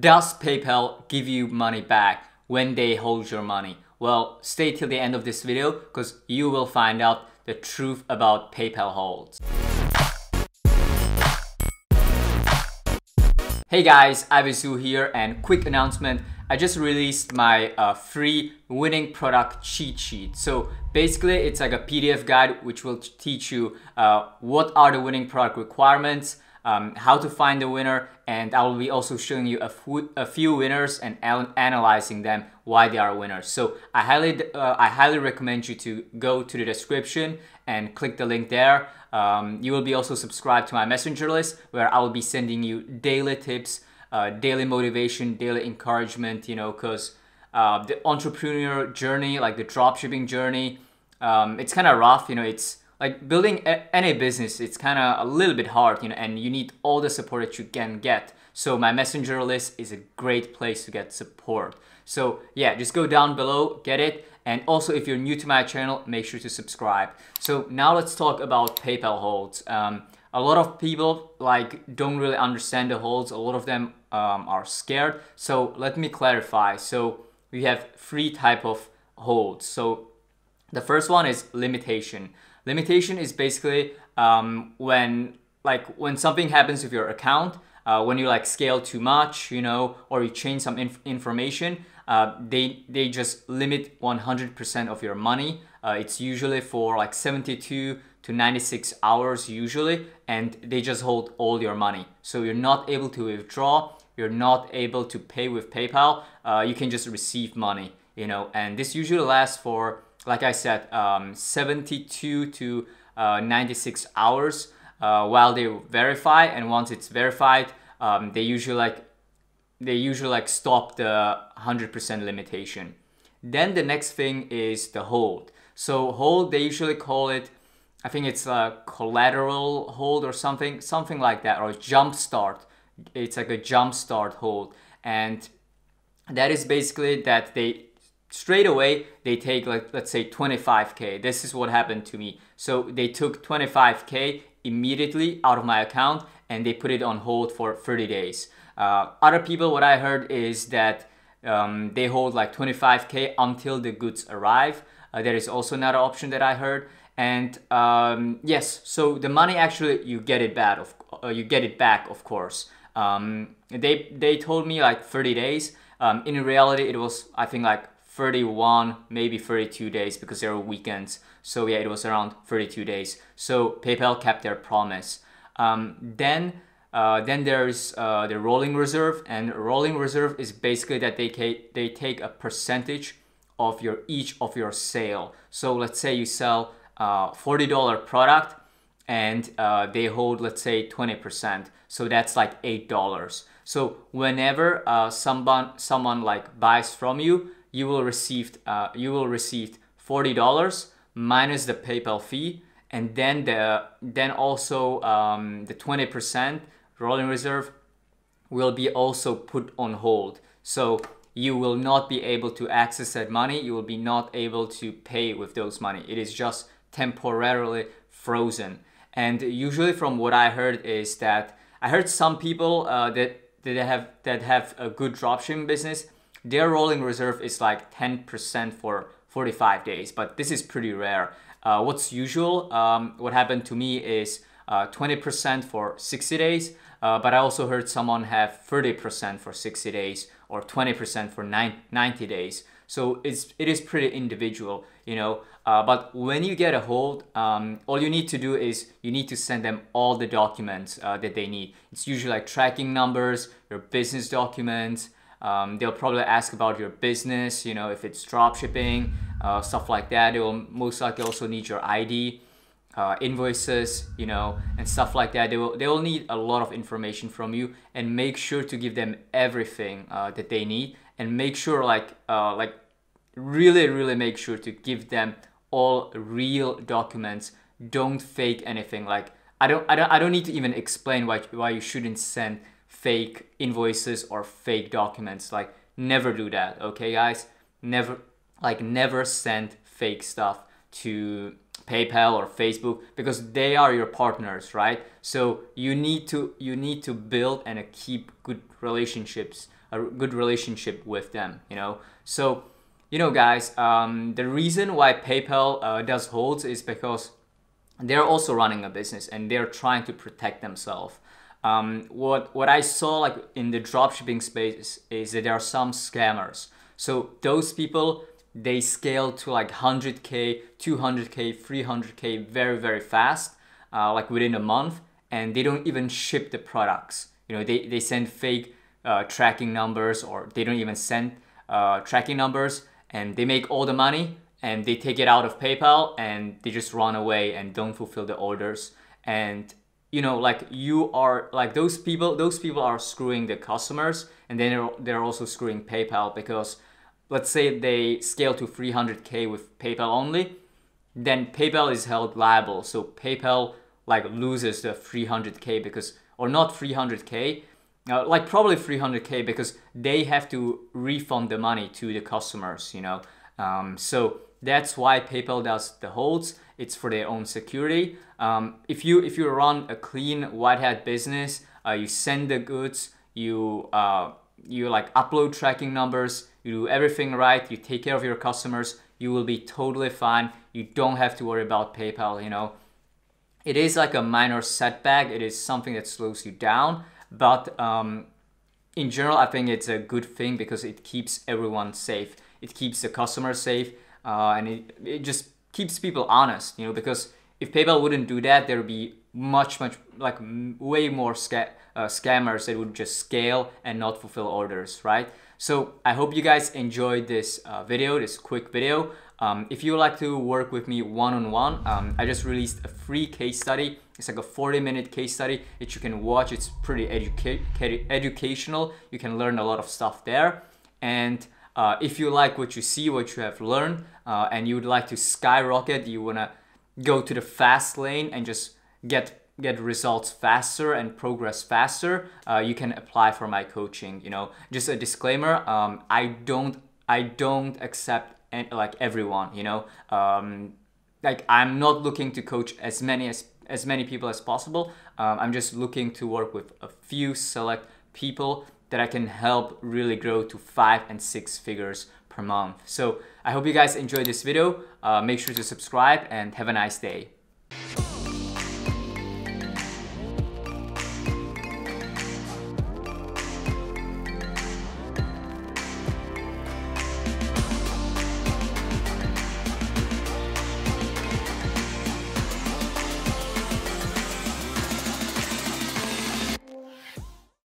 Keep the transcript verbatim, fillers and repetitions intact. Does PayPal give you money back when they hold your money? Well, stay till the end of this video because you will find out the truth about PayPal holds. Hey guys, Ivy Zhu here, and quick announcement. I just released my uh, free winning product cheat sheet. So basically it's like a P D F guide which will teach you uh, what are the winning product requirements, um, how to find the winner, and I will be also showing you a, a few winners and an analyzing them, why they are winners. So I highly, uh, I highly recommend you to go to the description and click the link there. Um, you will be also subscribed to my messenger list where I will be sending you daily tips, Uh, daily motivation, daily encouragement, you know, because uh, the entrepreneur journey, like the dropshipping journey, um, it's kind of rough, you know, it's like building a any business, it's kind of a little bit hard, you know, and you need all the support that you can get. So my messenger list is a great place to get support. So yeah, just go down below, get it. And also if you're new to my channel, make sure to subscribe. So now let's talk about PayPal holds. Um, A lot of people like don't really understand the holds. A lot of them um, are scared. So let me clarify. So we have three type of holds. So the first one is limitation. Limitation is basically um, when like when something happens with your account, uh, when you like scale too much, you know, or you change some inf information, uh, they they just limit one hundred percent of your money. Uh, it's usually for like seventy-two to ninety-six hours usually, and they just hold all your money. So you're not able to withdraw, you're not able to pay with PayPal, uh, you can just receive money, you know, and this usually lasts for, like I said, um, seventy-two to ninety-six hours uh, while they verify, and once it's verified, um, they usually like, they usually like stop the one hundred percent limitation. Then the next thing is the hold. So hold, they usually call it, I think it's a collateral hold or something, something like that, or jump start. It's like a jump start hold. And that is basically that they straight away, they take like, let's say twenty-five K. This is what happened to me. So they took twenty-five K immediately out of my account and they put it on hold for thirty days. Uh, other people, what I heard is that um, they hold like twenty-five K until the goods arrive. Uh, there is also another option that I heard. And um, yes, so the money actually you get it back, of uh, you get it back, of course. Um, they they told me like thirty days. Um, in reality, it was I think like thirty-one, maybe thirty-two days because there were weekends. So yeah, it was around thirty-two days. So PayPal kept their promise. Um, then uh, then there's uh, the rolling reserve, and rolling reserve is basically that they they take a percentage of your each of your sale. So let's say you sell Uh, forty dollar product and uh, they hold, let's say twenty percent. So that's like eight dollars. So whenever uh, someone, someone like buys from you, you will receive, uh, you will receive forty dollars minus the PayPal fee. And then the, then also um, the twenty percent rolling reserve will be also put on hold. So you will not be able to access that money. You will be not able to pay with those money. It is just temporarily frozen. And usually from what I heard is that I heard some people uh, that that have that have a good dropshipping business, their rolling reserve is like ten percent for forty-five days, but this is pretty rare. Uh, what's usual, um, what happened to me is uh, twenty percent for sixty days, uh, but I also heard someone have thirty percent for sixty days or twenty percent for ninety days. So it's, it is pretty individual, you know, uh, but when you get a hold, um, all you need to do is you need to send them all the documents uh, that they need. It's usually like tracking numbers, your business documents. Um, they'll probably ask about your business, you know, if it's dropshipping, uh, stuff like that. They will most likely also need your I D, uh, invoices, you know, and stuff like that. They will, they will need a lot of information from you, and make sure to give them everything uh, that they need. And make sure like uh, like really really make sure to give them all real documents. Don't fake anything. Like I don't I don't I don't need to even explain why why you shouldn't send fake invoices or fake documents. Like never do that, okay guys? Never like never send fake stuff to PayPal or Facebook, because they are your partners, right? So you need to you need to build and keep good relationships, a good relationship with them, you know. So you know, guys, um, the reason why PayPal uh, does holds is because they're also running a business and they're trying to protect themselves. Um, what what I saw like in the dropshipping space is that there are some scammers. So those people, they scale to like one hundred K, two hundred K, three hundred K very, very fast, uh, like within a month, and they don't even ship the products. You know, they, they send fake uh, tracking numbers, or they don't even send uh, tracking numbers, and they make all the money and they take it out of PayPal and they just run away and don't fulfill the orders. And you know, like you are like those people, those people are screwing the customers, and then they're, they're also screwing PayPal, because let's say they scale to three hundred K with PayPal only, then PayPal is held liable. So PayPal like loses the three hundred K because, or not three hundred K, uh, like probably three hundred K, because they have to refund the money to the customers, you know. Um, so that's why PayPal does the holds. It's for their own security. Um, if you if you run a clean white hat business, uh, you send the goods, you uh, you like upload tracking numbers, you do everything right, you take care of your customers, you will be totally fine. You don't have to worry about PayPal, you know. It is like a minor setback. It is something that slows you down. But um, in general, I think it's a good thing because it keeps everyone safe. It keeps the customer safe, uh, and it, it just keeps people honest, you know, because if PayPal wouldn't do that, there would be much, much, like way more sca uh, scammers that would just scale and not fulfill orders, right? So I hope you guys enjoyed this uh, video, this quick video. Um, if you would like to work with me one-on-one, -on -one, um, I just released a free case study. It's like a forty minute case study that you can watch. It's pretty educa educational. You can learn a lot of stuff there. And uh, if you like what you see, what you have learned, uh, and you would like to skyrocket, you wanna go to the fast lane and just get get results faster and progress faster, uh, you can apply for my coaching. You know, just a disclaimer, um, I don't I don't accept any, like everyone, you know, um, like I'm not looking to coach as many as as many people as possible. um, I'm just looking to work with a few select people that I can help really grow to five and six figures per month. So I hope you guys enjoyed this video. Uh, make sure to subscribe and have a nice day.